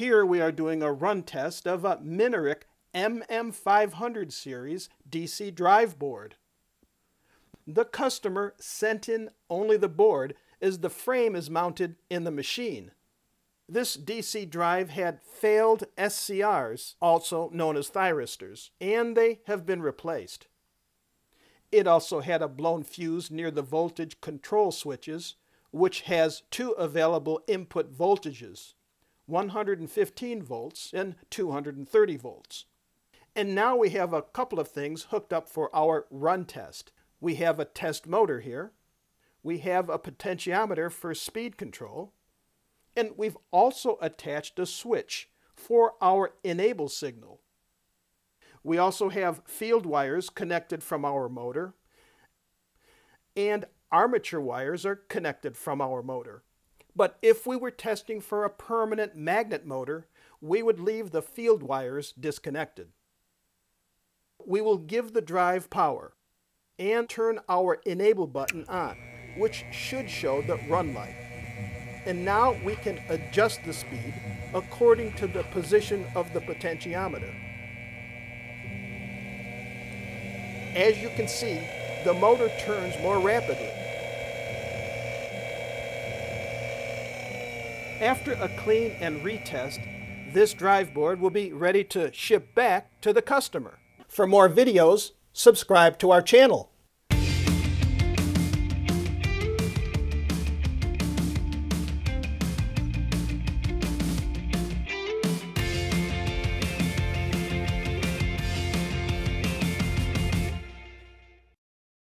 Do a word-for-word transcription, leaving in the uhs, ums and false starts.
Here we are doing a run test of a Minarik M M five hundred series D C drive board. The customer sent in only the board, as the frame is mounted in the machine. This D C drive had failed S C Rs, also known as thyristors, and they have been replaced. It also had a blown fuse near the voltage control switches, which has two available input voltages, one hundred fifteen volts and two hundred thirty volts. And now we have a couple of things hooked up for our run test. We have a test motor here, we have a potentiometer for speed control, and we've also attached a switch for our enable signal. We also have field wires connected from our motor, and armature wires are connected from our motor. But if we were testing for a permanent magnet motor, we would leave the field wires disconnected. We will give the drive power and turn our enable button on, which should show the run light. And now we can adjust the speed according to the position of the potentiometer. As you can see, the motor turns more rapidly. After a clean and retest, this drive board will be ready to ship back to the customer. For more videos, subscribe to our channel.